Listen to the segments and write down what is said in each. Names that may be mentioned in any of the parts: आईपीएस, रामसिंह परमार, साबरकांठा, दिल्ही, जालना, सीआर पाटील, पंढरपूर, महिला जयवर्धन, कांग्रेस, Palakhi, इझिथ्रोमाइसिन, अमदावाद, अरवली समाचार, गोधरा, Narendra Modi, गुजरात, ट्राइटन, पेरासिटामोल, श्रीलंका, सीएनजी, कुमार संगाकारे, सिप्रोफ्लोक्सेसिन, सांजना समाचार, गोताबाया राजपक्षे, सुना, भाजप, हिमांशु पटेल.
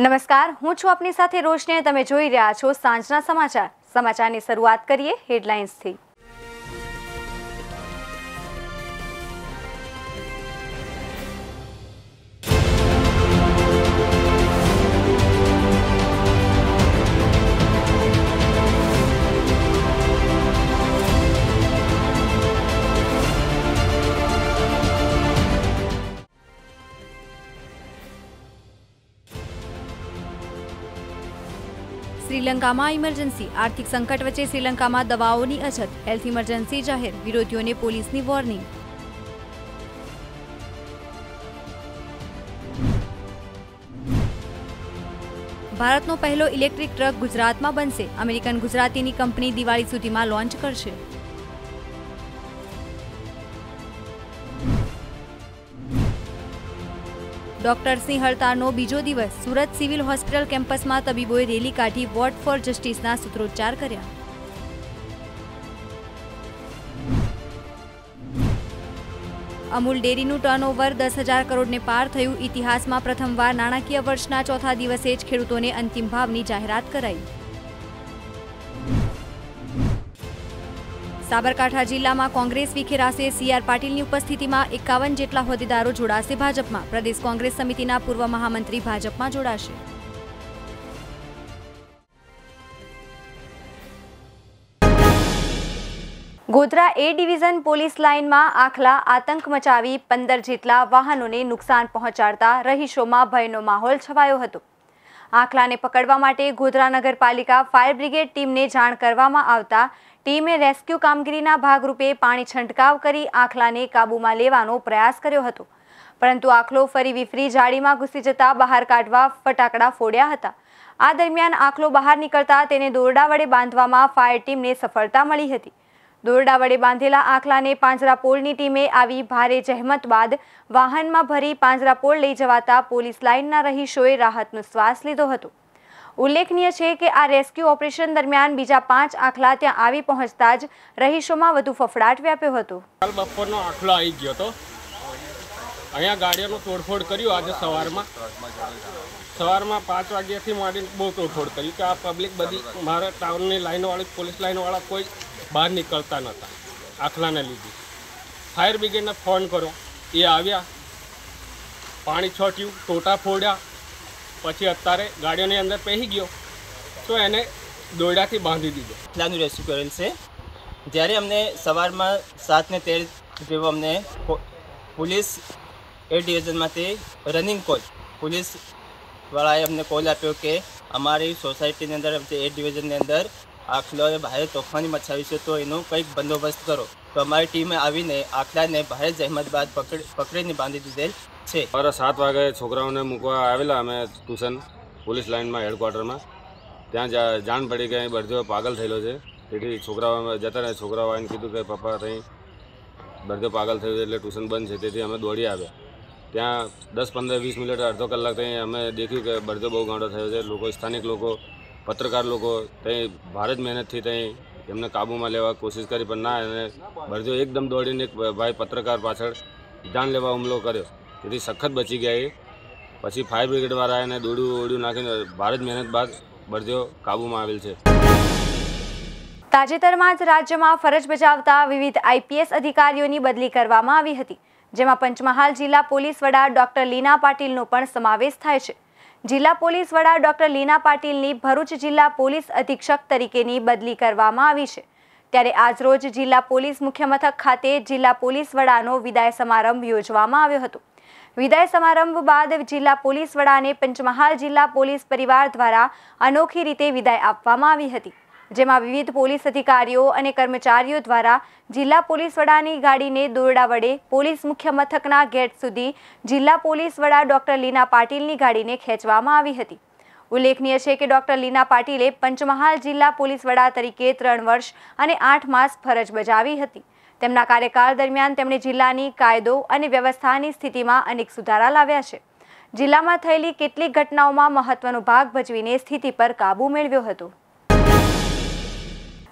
नमस्कार, हूँ छू अपनी साथे रोशनी और तमे जोई रह्या छो सांजना समाचार। समाचारनी शरूआत करीए हेडलाइन्स थी। श्रीलंका में इमरजेंसी, आर्थिक संकट वच्चे श्रीलंका में दवाओं की अछत, हेल्थ इमरजेंसी जाहिर, विरोधियों ने पुलिस की वॉर्निंग। भारत नो पहलो इलेक्ट्रिक ट्रक गुजरात में बनशे, अमेरिकन गुजराती कंपनी दिवाळी सुधी में लॉन्च करशे। डॉक्टर्सनी हड़तालनो बीजो दिवस, सूरत सीविल होस्पिटल केम्पस में तबीबोए रेली काढ़ी वोट फॉर जस्टिसना सूत्रोच्चार कर्या। अमूल डेरीनु टर्नओवर 10,000 करोड़ ने पार थयु, इतिहास में प्रथमवार नाणाकीय वर्षना चौथा दिवसे ज खेडूतोने अंतिम भावनी जाहेरात कराई। साबरकांठा जिला में कांग्रेस विखेराशे, सीआर पाटील की उपस्थिति में 51 जेटला होद्देदारों जोड़ाशे भाजप में, प्रदेश कांग्रेस समिति पूर्व महामंत्री भाजप में जोड़ाशे। गोधरा A division police line में आखला आतंक मचावी, 15 जेटला वाहनों ने नुकसान पहोंचाड़ता रहीशों में भयनो माहोल छवायो हतो। आखला ने पकड़वा माटे गोधरा नगरपालिका फायर ब्रिगेड टीम ने जाण करवामां आवता टीमे रेस्क्यू कामगीरीना भागरूपे पाणी छंटकाव करी आखलाने काबूमां लेवानो प्रयास कर्यो हतो, परंतु आखलो फरी विफरी जाळीमां घुसी जता बहार काढवा फटाकड़ा फोड्या हता। आ दरमियान आखलो बहार निकळता तेने दोरडा वडे बांधवामां फायर टीमने सफलता मळी हती। दोरडा वडे बांधेला आखलाने પાંજરાપોળની ટીમે આવી ભારે જહેમત બાદ વાહનમાં ભરી પાંજરાપોળ લઈ જવાતા પોલીસ લાઇનના રહીશોએ રાહતનો શ્વાસ લીધો હતો। ઉલ્લેખનીય છે કે આ રેસ્ક્યુ ઓપરેશન દરમિયાન બીજા 5 આખલા ત્યાં આવી પહોંચતા જ રહીશોમાં વધુ ફફડાટ વ્યાપ્યો હતો। કાલ બપોરનો આખલો આવી ગયો હતો, અહીંયા ગાડીઓનો તોડફોડ કર્યો। આજે સવારમાં 5 વાગ્યાથી માંડીને બહુ તોડફોડ કરી કે આ પબ્લિક બધી મારા ટાઉનની લાઇનવાળી પોલીસ લાઇનવાળા કોઈ બહાર નીકળતા નહોતા। આખલાને લીધી ફાયર બ્રિગેડને ફોન કરો, એ આવ્યા, પાણી છોટ્યું, ટોટા ફોડ્યા, પછી અત્યારે ગાડીઓની અંદર પહેરી ગયો તો એને દોરડાથી બાંધી દીધો। આખલાનું રેસ્ક્યુ કરેલ છે। જ્યારે અમને સવારમાં 7:13 જેવો અમને પોલીસ એ ડિવિઝનમાંથી રનિંગ કોલ પોલીસવાળાએ અમને કોલ આપ્યો કે અમારી સોસાયટીની અંદર એ ડિવિઝનની અંદર आखला भारे तोफानी मचावी है तो एनो कई बंदोबस्त करो। तो अमारी टीमें आवीने आखला ने भारे जहमत बाद पकड़ीने बांधी दीधेल छे। सवारे 7 वागे छोकराओने मूकवा आवेला अमे ट्यूशन पुलिस लाइन में हेडक्वार्टर में त्यां जाण पड़ी कि बरजो पागल थयेलो छे। तेथी छोकराओ जता रहे, छोकराओए कीधुं कि पप्पा थई बरजो पागल थयो एटले ट्यूशन बंध छे। तेथी अमे दौड़ी आव्या, त्यां 10-15-20 मिनिट अर्धो कलाक थई अमे देख्युं कि बरजो बहु गांडो थयो छे। लोको स्थानिक लोको पत्रकार लोग तई भारत मेहनत थी तई एमने काबू में लेवा कोशिश करी पण ना बरजो एकदम दौड़ीने एक भाई पत्रकार पाछळ जान लेवा हुमलो कर्यो। तेथी सखत बची गया ए। पछी फायर ब्रिगेड वाळाए एने दोड्यु ओड्यु नाखीने भारत मेहनत बाद बरजो काबू में आवेल छे। ताजेतरमां ज राज्यमां फरज बजावता विविध आईपीएस अधिकारीओनी बदली करवामां आवी हती, जेमां पंचमहाल जिला पोलीस वडा डॉक्टर लीना पाटीलनो पण समावेश थाय छे। जिला पोलिस वड़ा डॉक्टर लीना पाटीलनी भरूच जिला पोलिस अधीक्षक तरीकेनी बदली करवामां आवी छे। त्यारे आज रोज जिला पोलिस मुख्य मथक खाते जिला पोलिस वड़ानो विदाय समारंभ योजवामां आव्यो हतो। विदाय समारंभ बाद जिला पोलिस वड़ाने पंचमहाल जिला पोलिस परिवार द्वारा अनोखी रीते विदाय आपवामां आवी हती, जेमां विविध पोलिस अधिकारीओ अने कर्मचारीओ द्वारा जिला पोलिस वड़ानी गाड़ीने दोरडा वडे पोलिस मुख्य मथकना गेट सुधी जिला पोलिस वड़ा डॉक्टर लीना पाटीलनी गाड़ीने खेंचवामां आवी हती। उल्लेखनीय छे के डॉक्टर लीना पाटीले पंचमहाल जिला पोलिस वड़ा तरीके 3 वर्ष अने 8 मास फरज बजावी हती। तेमना कार्यकाल दरमियान तेमणे जिल्लानी कायदो अने व्यवस्थानी स्थितिमां अनेक सुधारा लाव्या छे। जिल्लामां थयेली केटलीक घटनाओमां महत्वनो भाग भजवीने स्थिति पर काबू मेळव्यो हतो।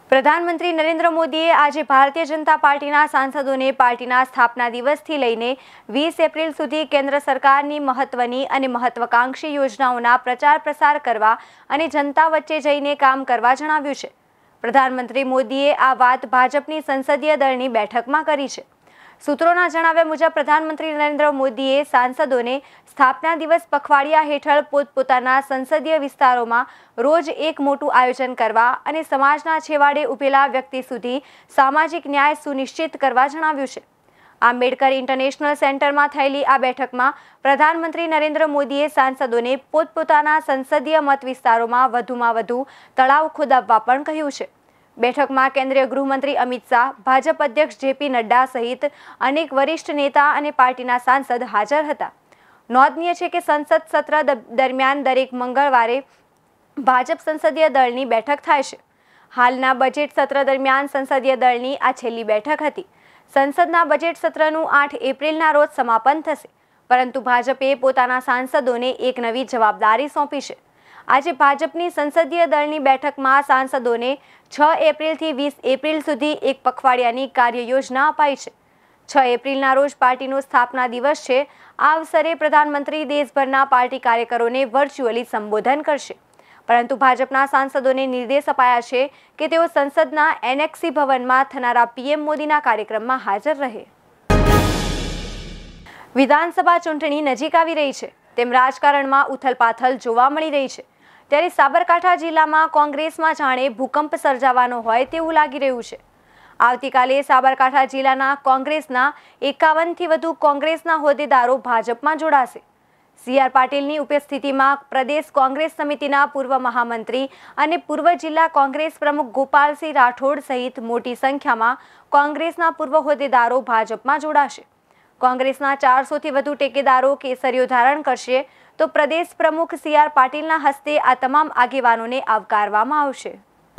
प्रधानमंत्री नरेन्द्र मोदीए आज भारतीय जनता पार्टी सांसदों ने पार्टी स्थापना दिवस थी लईने 20 एप्रिल सुधी केन्द्र सरकार की महत्वनी अने महत्वाकांक्षी योजनाओं प्रचार प्रसार करवा अने जनता वच्चे जईने काम करवा जणाव्युं छे। प्रधानमंत्री मोदीए आ वात भाजपनी संसदीय दळनी बैठकमां करी छे। सूत्रोना जणाव्या मुजब प्रधानमंत्री नरेन्द्र मोदीए सांसदोने स्थापना दिवस पखवाड़िया हेठळ पोतपोताना संसदीय विस्तारोमां रोज एक मोटुं आयोजन करवा अने समाजना छेवाड़े उभेला व्यक्ति सुधी सामाजिक न्याय सुनिश्चित करवा जणाव्युं छे। आंबेडकर इंटरनेशनल सेंटरमां थयेली आ बेठकमां प्रधानमंत्री नरेन्द्र मोदीए सांसदोने पोतपोताना संसदीय मत विस्तारोमां वधु तळाव खोदाववा पण कह्युं छे। बैठक में केंद्रीय गृहमंत्री अमित शाह, भाजप अध्यक्ष जेपी नड्डा सहित अनेक वरिष्ठ नेता और पार्टी सांसद हाजर था। नोंधनीय है कि संसद सत्र दरमियान दरेक मंगलवारे भाजप संसदीय दल की बैठक थाय छे। हालना बजेट सत्र दरमियान संसदीय दल की आ छेल्ली बैठक हती। संसदना बजेट सत्रनु 8 एप्रिलना रोज समापन थशे, परंतु भाजपे पोताना सांसदोने एक नवी जवाबदारी सौंपी छे। आज भाजपनी संसदीय दलनी बैठक में सांसदों ने 6 एप्रिल थी 20 एप्रिल सुधी एक पखवाड़ियानी कार्य योजना अपाई है। 6 एप्रिलना रोज पार्टी स्थापना दिवस है। आ अवसरे प्रधानमंत्री देशभरना पार्टी कार्यकरों ने वर्च्युअली संबोधन करशे, परंतु भाजपना सांसदों ने निर्देश अपाया है कि तेओ संसदना एनएक्सी भवन में थनारा पीएम मोदीना कार्यक्रम में हाजर रहे। विधानसभा चूंटणी नजीक आवी रही है, तेम राजकारणमां उथलपाथल जोवा मळी रही है। त्यारे साबरकांठा जिल्लामां कोंग्रेसमां जाणे भूकंप सर्जावानो होय तेवुं लागी रह्युं छे। आवतीकाले साबरकांठा जिल्लाना कोंग्रेसना 51 વધુ કોંગ્રેસના હોદ્દેદારો ભાજપમાં જોડાશે। સીઆર પાટીલની ઉપસ્થિતિમાં પ્રદેશ કોંગ્રેસ સમિતિના પૂર્વ મહામંત્રી અને પૂર્વ જિલ્લા કોંગ્રેસ પ્રમુખ ગોપાલસિંહ રાઠોડ સહિત મોટી સંખ્યામાં કોંગ્રેસના પૂર્વ હોદ્દેદારો ભાજપમાં જોડાશે। કોંગ્રેસના 400 વધુ ટેકેદારો કેસરીઓ ધારણ કરશે તો પ્રદેશ પ્રમુખ સીઆર પાટીલના હસ્તે આ તમામ આગેવાનોને આવકારવામાં આવશે।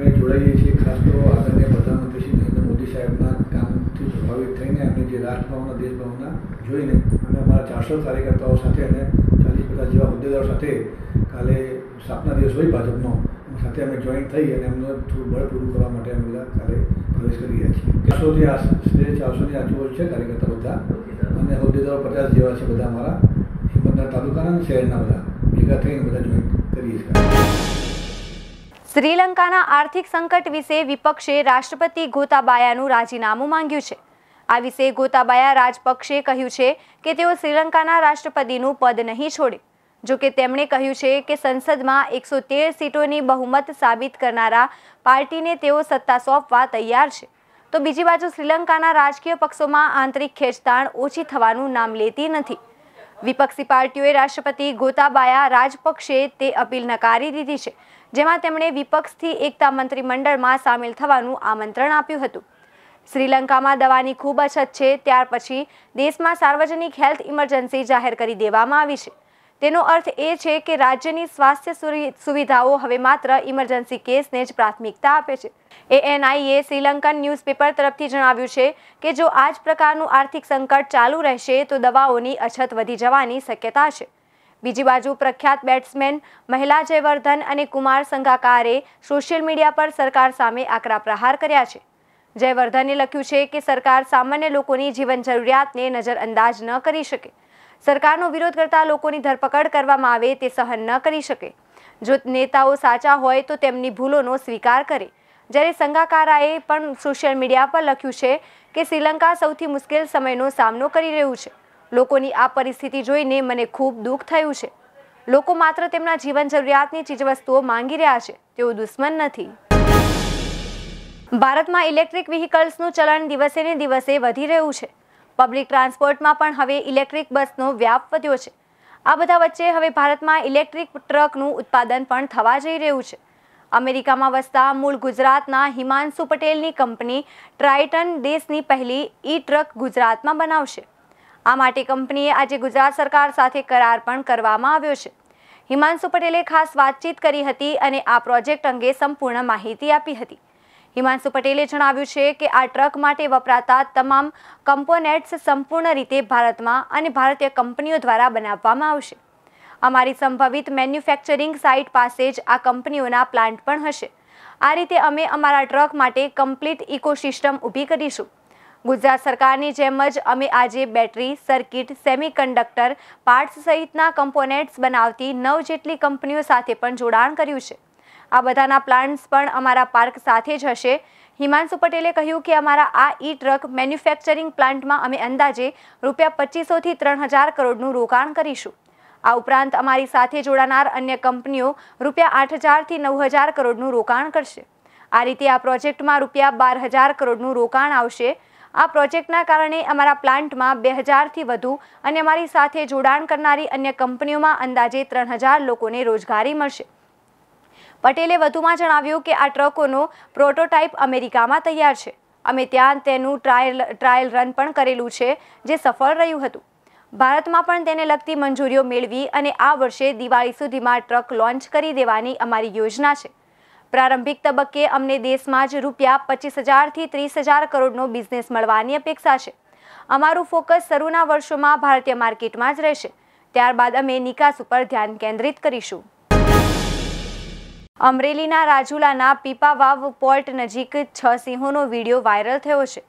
અમે જોડાઈએ છીએ ખાસ તો આદરણીય પ્રધાનમંત્રી શ્રી નરેન્દ્ર મોદી સાહેબના કામથી પ્રભાવિત થઈને અમે જે રાષ્ટ્રભાવના દેશભાવના જોઈને અમે અમારા 400 કાર્યકર્તાઓ સાથે અને 40-50 જેવા હોદ્દેદારો સાથે કાલે સ્થાપના દિવસ હોય ભાજપનો સાથે અમે જોઈન થઈ અને એમનું થોડું બળ પૂરું કરવા માટે અમે બધા કાલે પ્રવેશ કરી રહ્યા છીએ। 400 આ સ્ટેજ 400 આજુબાજુ છે કાર્યકર્તા બધા અને હોદ્દેદારો 50 જેવા છે બધા અમારા હિંમતનગર તાલુકાના અને શહેરના બધા ભેગા થઈને બધા જોઈન કરીએ છીએ। શ્રીલંકાના આર્થિક સંકટ વિશે વિપક્ષે રાષ્ટ્રપતિ ગોતાબાયાનું રાજીનામું માંગ્યું છે। આ વિશે ગોતાબાયા રાજપક્ષે કહ્યું છે કે તેઓ શ્રીલંકાના રાષ્ટ્રપતિનું પદ નહીં છોડે। जो कि तेमणे कह्युं छे कि संसद में 113 सीटों की बहुमत साबित करनारा पार्टी ने तेओ सत्ता सौंपवा तैयार है। तो बीजी बाजू श्रीलंकाना राजकीय पक्षों में आंतरिक खेंचताण ओछी थवानुं नाम लेती नथी। विपक्षी पार्टीओए राष्ट्रपति गोताबाया राजपक्षे ते अपील नकारी दीधी है, जेमां तेमणे विपक्षथी एकता मंत्रिमंडल में सामेल थवानुं आमंत्रण आप्युं हतुं। श्रीलंका में दवा की खूब अछत है, त्यार पछी देश में सार्वजनिक हेल्थ इमरजन्सी जाहिर करी देवामां आवी छे। तेनो अर्थ ए छे कि राज्यनी स्वास्थ्य सुविधाओं हवे मात्र इमरजन्सी केसने ज प्राथमिकता आपे छे। एएनआईए श्रीलंकन न्यूज़पेपर तरफथी जणाव्युं छे कि जो आज प्रकारनुं आर्थिक संकट चालू रहेशे तो दवाओनी अछत वधी जवानी शक्यता छे। बीजी बाजू प्रख्यात बेट्समेन महिला जयवर्धन अने कुमार संगाकारे सोशियल मीडिया पर सरकार सामे आकरा प्रहार कर्या छे। जयवर्धने लख्युं छे कि सरकार सामान्य लोकोनी जीवन जरूरियातने नजरअंदाज न करी शके। सरकारનો વિરોધ કરતા લોકોની ધરપકડ કરવામાં આવે તે સહન ન કરી શકે। જો નેતાઓ સાચા હોય તો તેમની ભૂલોનો સ્વીકાર કરે। જ્યારે સંગાકારાએ પણ સોશિયલ મીડિયા પર લખ્યું છે કે શ્રીલંકા સૌથી મુશ્કેલ સમયનો સામનો કરી રહ્યું છે। લોકોની આ પરિસ્થિતિ જોઈને મને ખૂબ દુઃખ થયું છે। લોકો માત્ર તેમના જીવન જરૂરિયાતની ચીજવસ્તુઓ માંગી રહ્યા છે, તેઓ દુશ્મન નથી। ભારતમાં ઇલેક્ટ્રિક વ્હીકલ્સનું ચલણ દિવસેને દિવસે વધી રહ્યું છે। पब्लिक ट्रांसपोर्ट में पण हवे इलेक्ट्रिक बसनो व्याप वध्यो छे। आ बधा वच्चे हवे भारत में इलेक्ट्रिक ट्रकनुं उत्पादन पण थवा जई रह्युं छे। अमेरिका में वसता मूल गुजरातना हिमांशु पटेलनी कंपनी ट्राइटन देशनी पहली ई ट्रक गुजरात में बनावशे। आ माटे कंपनीए आजे गुजरात सरकार साथे करार पण करवामां आव्यो छे। हिमांशु पटेले खास वातचीत करी हती अने आ प्रोजेक्ट अंगे संपूर्ण माहिती आपी हती। हिमांशु पटेले जणाव्युं छे के आ ट्रक माटे वपराता तमाम कम्पोनेट्स संपूर्ण रीते भारत में अने भारतीय कंपनीओ द्वारा बनाववामां आवशे। अमारी संभवित मेन्युफेक्चरिंग साइट पासे ज आ कंपनीओना प्लांट पण हशे। आ रीते अमे अमारा ट्रक माटे कम्प्लीट इकोसिस्टम ऊभी करीशुं। गुजरात सरकारनी जेम ज अमे आजे बेटरी सर्किट सेमीकंडक्टर पार्ट्स सहितना कम्पोनेट्स बनावती 9 जेटली कंपनीओ साथे पण जोडाण कर्युं छे। आ बधाना प्लांट्स पण अमारा पार्क साथे ज हशे। हिमांशु पटेले कह्युं के अमारा आ ई ट्रक मेन्युफेक्चरिंग प्लांट में अमे अंदाजे ₹2500 થી 3000 કરોડનું रोकाण करीशुं। आ उपरांत अमारी साथे जोड़ानार अन्य कंपनीओ ₹8000 થી 9000 કરોડનું रोकाण करशे। आ रीते आ प्रोजेक्ट में ₹12000 કરોડનું रोकाण आवशे। आ प्रोजेक्टना कारणे अमारा प्लांट में 2000 થી वधु अने अमारी साथे जोड़ाण करनारी अन्य कंपनीओं में अंदाजे 3000 लोकोने रोजगारी मळशे। पटेले वधुमां जणाव्युं के आ ट्रकोनो प्रोटोटाइप अमेरिकामां तैयार छे। अमे त्यां तेनुं ट्रायल रन पण करेलुं छे जे सफल रह्युं हतुं। भारतमां पण तेने लगती मंजूरीओ मेळवी अने आ वर्षे दिवाळी सुधीमां ट्रक लॉन्च करी देवानी अमारी योजना छे। प्रारंभिक तबक्के अमने देशमां ज ₹25000 થી 30000 કરોડनो बिझनेस मळवानी अपेक्षा छे। अमारुं फोकस शरूना वर्षोमां भारतीय मार्केटमां ज रहेशे। त्यारबाद अमे निकास उपर ध्यान केंद्रित करीशुं। अमरेलीना राजूलाना पीपावाव पोर्ट नजीक 6 સિંહોનો वीडियो वायरल थयो छे।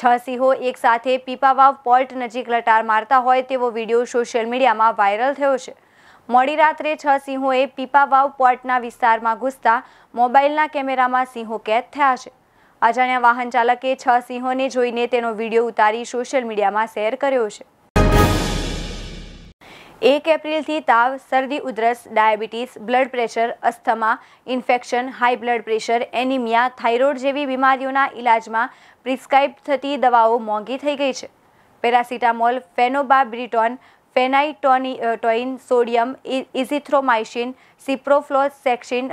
6 સિંહો एक साथ पीपावाव पोर्ट नजीक लटार मारता होय तेवो वीडियो सोशियल मीडिया में वायरल थयो छे। मोड़ी रात्रे 6 સિંહોએ पीपावाव पोर्टना विस्तार में घुसता मोबाइलना कैमेरा में सिंहों कैद थया छे। अजाण्या वाहन चालके 6 સિંહોને જોઈને તેનો वीडियो उतारी सोशियल मीडिया में शेर कर्यो छे। 1 એપ્રિલથી તાવ, શરદી ઉધરસ, diabetes, blood pressure, asthma, infection, high blood pressure, anaemia, thyroid જેવી બીમારીઓના ઇલાજમાં પ્રિસ્ક્રાઇબ થતી દવાઓ મોંઘી થઈ ગઈ છે। Paracetamol, phenobarbitone, phenytoin, sodium, azithromycin, ciprofloxacin,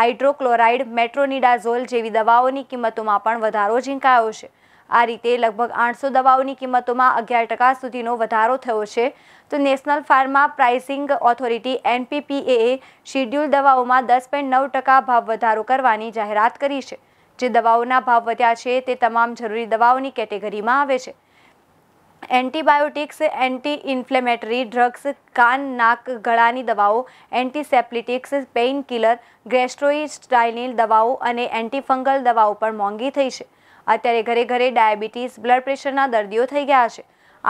hydrochloride, metronidazole જેવી દવાઓની કિંમતોમાં પણ વધારો ઝીંકાયો છે। आ रीते लगभग 800 दवाओनी किंमतोमां 11% सुधीनो वधारो थयो छे। तो नेशनल फार्मा प्राइसिंग ऑथोरिटी NPPAએ शेड्यूल दवाओमां 10.9% भाव वधारो करवानी जाहेरात करी छे। जे दवाओना भाव वध्या छे ते तमाम जरूरी दवाओनी केटेगरीमां आवे छे। एंटीबायोटिक्स, एंटी इन्फ्लेमेटरी ड्रग्स, कान नाक गळानी दवाओ, एंटीसेप्टिक्स, पेइन किलर, गैस्ट्रोइंटेस्टाइनल दवाओ अने एंटीफंगल दवाओ पण मोंघी थई छे। अत्यारे घरे घरे डायाबीटीस, ब्लड प्रेशरना दर्दीओ थई गया छे।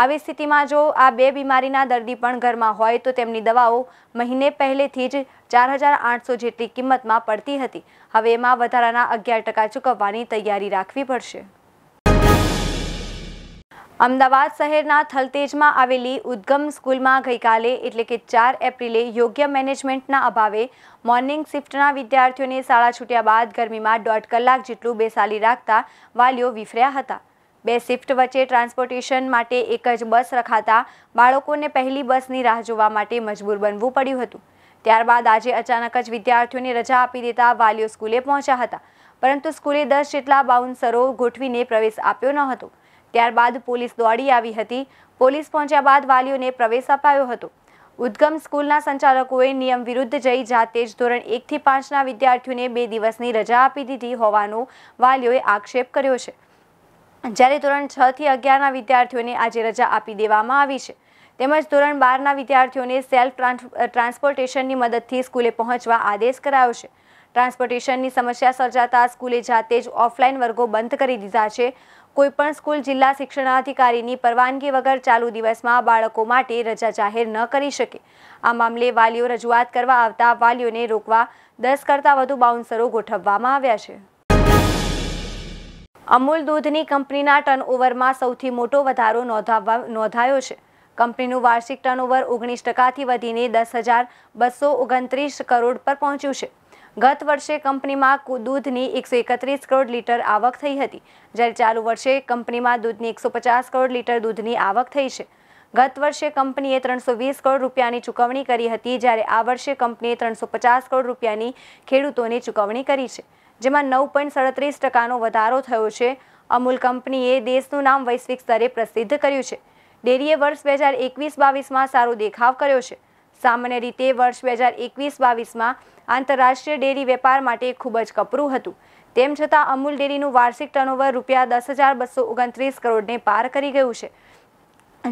आवी स्थितिमां जो आ बे बीमारीना दर्दी पण घरमां होय तो तेमनी दवाओ महीने पहलेथी ज 4800 जेटली किंमतमां पड़ती हती। हवे एमां वधाराना 11% चूकवવાની તૈયારી રાખવી પડશે। અમદાવાદ શહેરના થલતેજમાં આવેલી ઉદ્ગમ સ્કૂલમાં ગઈકાલે એટલે કે 4 એપ્રિલે યોગ્ય મેનેજમેન્ટના અભાવે મોર્નિંગ શિફ્ટના વિદ્યાર્થીઓને શાળા છૂટ્યા બાદ ગરમીમાં 1.5 કલાક જેટલું બેસાલી રાખતા વાલીઓ વિફર્યા હતા। 2 શિફ્ટ વચ્ચે ટ્રાન્સપોર્ટેશન માટે એક જ બસ રખાતા બાળકોને પહેલી બસની રાહ જોવા માટે મજબૂર બનવું પડ્યું હતું। ત્યારબાદ આજે અચાનક જ વિદ્યાર્થીઓને રજા આપી દેતા વાલીઓ સ્કૂલે પહોંચ્યા હતા, પરંતુ સ્કૂલે 10 જેટલા બાઉન્સરો ગોઠવીને પ્રવેશ આપ્યો ન હતો। ત્યારબાદ પોલીસ દોડી આવી હતી। પોલીસ પહોંચ્યા બાદ વાલીઓને પ્રવેશ અપાયો હતો। ઉદ્ગમ સ્કૂલના સંચાલકોએ નિયમ વિરુદ્ધ જઈ જાતે જ ધોરણ 1 થી 5ના વિદ્યાર્થીઓને 2 દિવસની રજા આપી દીધી હોવાનો વાલીઓએ આક્ષેપ કર્યો છે, જ્યારે ધોરણ 6 થી 11ના વિદ્યાર્થીઓને આજે રજા આપી દેવામાં આવી છે। તેમજ ધોરણ 12ના વિદ્યાર્થીઓને સેલ્ફ ટ્રાન્સપોર્ટેશનની મદદથી સ્કૂલે પહોંચવા આદેશ કરાયો છે। ટ્રાન્સપોર્ટેશનની સમસ્યા સર્જાતા સ્કૂલે જાતે જ ઓફલાઈન વર્ગો બંધ કરી દીધા છે। કોઈપણ સ્કૂલ જિલ્લા શિક્ષણાધિકારીની પરવાનગી વગર ચાલુ દિવસમાં બાળકો માટે રજા જાહેર ન કરી શકે। આ મામલે વાલીઓ રજૂઆત કરવા આવતા વાલીઓને રોકવા 10 કરતાં વધુ બાઉન્સરો ગોઠવવામાં આવ્યા છે। અમૂલ દૂધની કંપનીના ટર્નઓવરમાં સૌથી મોટો વધારો નોંધાયો છે। કંપનીનું વાર્ષિક ટર્નઓવર 19% વધીને 10,229 કરોડ પર પહોંચ્યું છે। गत वर्षे कंपनी में दूध की 131 करोड़ लीटर आवक थी हती, जैसे चालू वर्षे कंपनी में दूध की 150 करोड़ लीटर दूध की आवक थी है। गत वर्षे कंपनीए 320 करोड़ रूपया की चूकवणी करी हती, जयरे आ वर्षे कंपनीए 350 करोड़ रूपया की खेडूतों ने चूकवणी करी है, जेमां 9.37% वधारो थयो छे। अमूल कंपनीए देशनुं नाम वैश्विक स्तरे प्रसिद्ध कर्युं छे। डेरीए वर्ष 2021-22 में सारो देखाव कर्यो छे। सामान्य रीते वर्ष 2021-22 में आंतरराष्ट्रीय डेरी वेपार माटे खूब ज कपरू हतुं, तेम छतां अमूल डेरीनुं वार्षिक टर्नओवर ₹10,229 करोड़ने पार करी गयुं छे,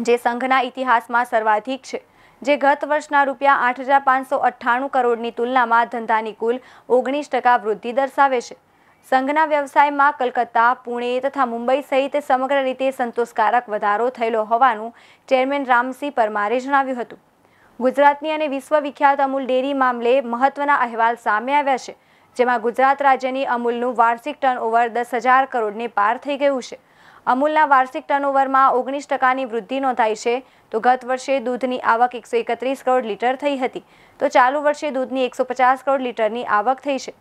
जे संघना इतिहासमां सर्वाधिक छे। જે ગત વર્ષના રૂપિયા 8598 કરોડની તુલનામાં ધંધાની કુલ 19% વૃદ્ધિ દર્શાવે છે। સંઘના વ્યવસાયમાં કલકત્તા, પુણે તથા મુંબઈ સહિત સમગ્ર રીતે સંતોષકારક વધારો થયેલો હોવાનું ચેરમેન રામસિંહ પરમારે જણાવ્યું હતું। ગુજરાતની અને વિશ્વવિખ્યાત અમૂલ ડેરી મામલે મહત્વના અહેવાલ સામે આવ્યા છે, જેમાં ગુજરાત રાજ્યની અમૂલનું વાર્ષિક ટર્નઓવર 10,000 કરોડને પાર થઈ ગયું છે। અમૂલના વાર્ષિક ટર્નઓવરમાં 19%ની વૃદ્ધિ નોંધાઈ છે, તો ગત વર્ષે દૂધની આવક 131 કરોડ લીટર થઈ હતી, તો ચાલુ વર્ષે દૂધની 150 કરોડ લીટરની આવક થઈ છે।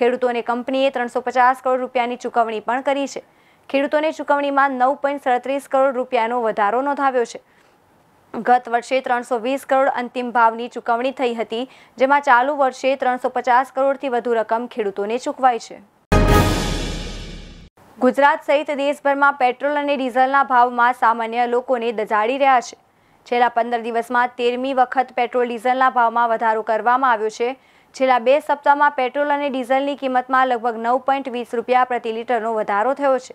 ખેડૂતોને કંપનીએ 350 કરોડ રૂપિયાની ચૂકવણી પણ કરી છે। ખેડૂતોને ચૂકવણીમાં 9.37 કરોડ રૂપિયાનો વધારો નોંધાવ્યો છે। गत वर्षे 320 करोड़ अंतिम भावनी चूकवणी थई हती, जेमा चालू वर्षे 350 करोड़थी वधु रकम खेडूतोने चूकवाई छे। गुजरात सहित देशभर में पेट्रोल अने डीजलना भावमां सामान्य लोकोने दजाड़ी रह्या छे। छेल्ला 15 दिवसमां 13मी वखत पेट्रोल डीजलना भावमां वधारो करवामां आव्यो छे। छेल्ला 2 सप्ताहमां पेट्रोल अने डीजलनी किंमतमां लगभग 9.20 रूपिया प्रति लीटरनो वधारो थयो छे।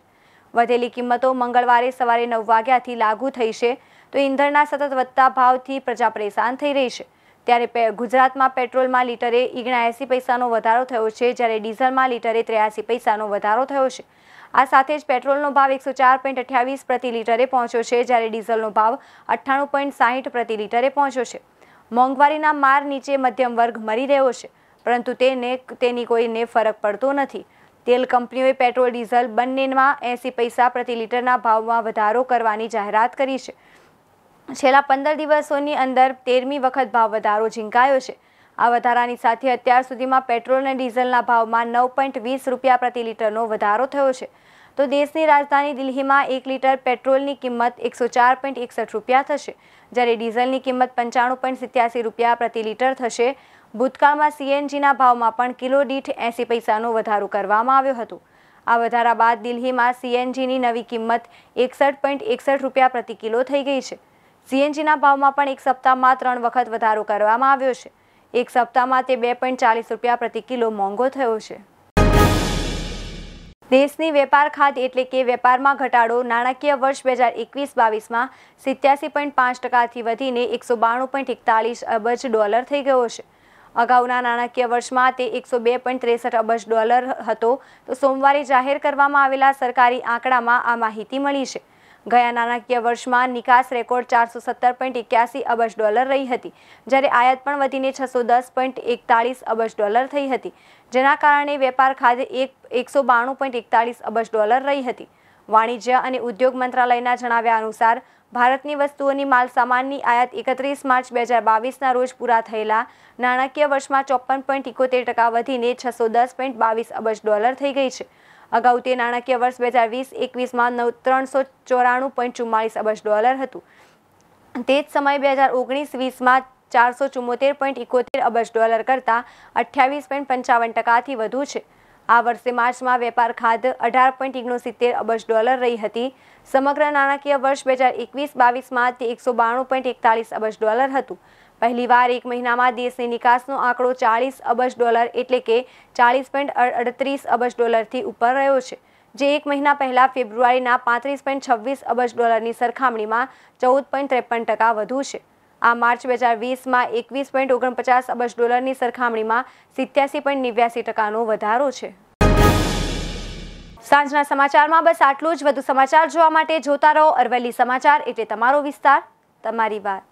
વધેલી કિંમતો મંગળવારે સવારે 9 વાગ્યાથી લાગુ થઈ છે, તો ઈંધણના સતત વધતા ભાવથી પ્રજા પરેશાન થઈ રહી છે। ત્યારે ગુજરાતમાં પેટ્રોલમાં લીટરે 79 પૈસાનો વધારો થયો છે, જ્યારે ડીઝલમાં લીટરે 83 પૈસાનો વધારો થયો છે। આ સાથે જ પેટ્રોલનો ભાવ 104.28 પ્રતિ લીટરે પહોંચ્યો છે, જ્યારે ડીઝલનો ભાવ 98.60 પ્રતિ લીટરે પહોંચ્યો છે। મોંઘવારીના માર નીચે મધ્યમ વર્ગ મરી રહ્યો છે, પરંતુ તેની કોઈને ફરક પડતો નથી। तेल कंपनीओए पेट्रोल डीजल बंने में 80 पैसा प्रति लीटरना भाव में वधारो करवानी जाहरात करी छे। छेल्ला 15 दिवसोनी अंदर 13मी वखत भाव वधारो झींकायो छे। आ वधारानी साथे अत्यार सुधीमां पेट्रोल अने डीजलना भावमां 9.20 रूपिया प्रति लीटरनो वधारो थयो छे, तो देशनी राजधानी दिल्हीमां 1 लीटर पेट्रोलनी किंमत 104.61 रूपिया थशे, ज्यारे डीजलनी किंमत 95.87 रूपिया प्रति लीटर थशे। भूतकाळमां सीएनजीना भावमां पण किलो दीठ 80 पैसानो वधारो करवामां आव्यो हतो। आ वधारा बाद दिल्हीमां सीएनजीनी नवी किंमत 61.61 रूपिया प्रति किलो थई गई छे। सीएनजीना भावमां पण एक सप्ताहमां 3 वखत वधारो करवामां आव्यो छे। एक सप्ताहमां ते 2.40 रूपिया प्रति किलो मोंघो थयो छे। देशनी वेपार खाध एटले के वेपारमां घटाडो नाणाकीय वर्ष 2021-22 में 87.5%थी वधीने 192.41 अबज डॉलर थई गयो छे। अगाउना नाणाकीय वर्षमां ते 102.63 अबज डॉलर हतो, तो सोमवारे जाहेर करवामां आवेला सरकारी आंकड़ामां आ माहिती मळी छे। गया नाणाकीय वर्षमां निकास रेकॉर्ड 470.81 अबज डॉलर रही हती, ज्यारे आयात पण वधीने 610.41 अबज डॉलर थई हती, जेना कारणे वेपार खाते 192.41 अबज डॉलर रही हती। वाणिज्य अने उद्योग मंत्रालयना जणाव्या अनुसार भारतनी वस्तुओनी मालसामाननी आयात 31 मार्च 2022 रोज पूरा थयेला नाणाकीय वर्षमां 54.71% वधीने 610.22 अबज डॉलर थई गई छे। अगाऊ ते नाणाकीय वर्ष 2020-21 में 394.44 अबज डॉलर हतुं, ते ज समय 2019-20 में 474.71 अबज डॉलर करता 28.55% वधु छे। आ वर्षे मार्च में वेपार खाध 18.69 अबज डॉलर रही हती। समग्र नाणाकीय वर्ष 2021-22 में 192.41 अबज डॉलर हतुं। पहली बार एक महीना में देशनी निकासनो आंकड़ो 40 अबज डॉलर एटले के 40.38 अबज डॉलर थी ऊपर रह्यो छे, जे एक महीना पहला फेब्रुआरीना 35.26 अबज डॉलरनी सरखामणी में 14.53% वधु छे। आ मार्च 2020 में 21.49 अबज डॉलरनी सरखामणी में 87.89% वधारो छे। सांजना समाचार में बस आटलू ज। वधु समाचार जोवा माटे जोता रहो अरवली समाचार, एटले तमारो विस्तार, तमारी बात।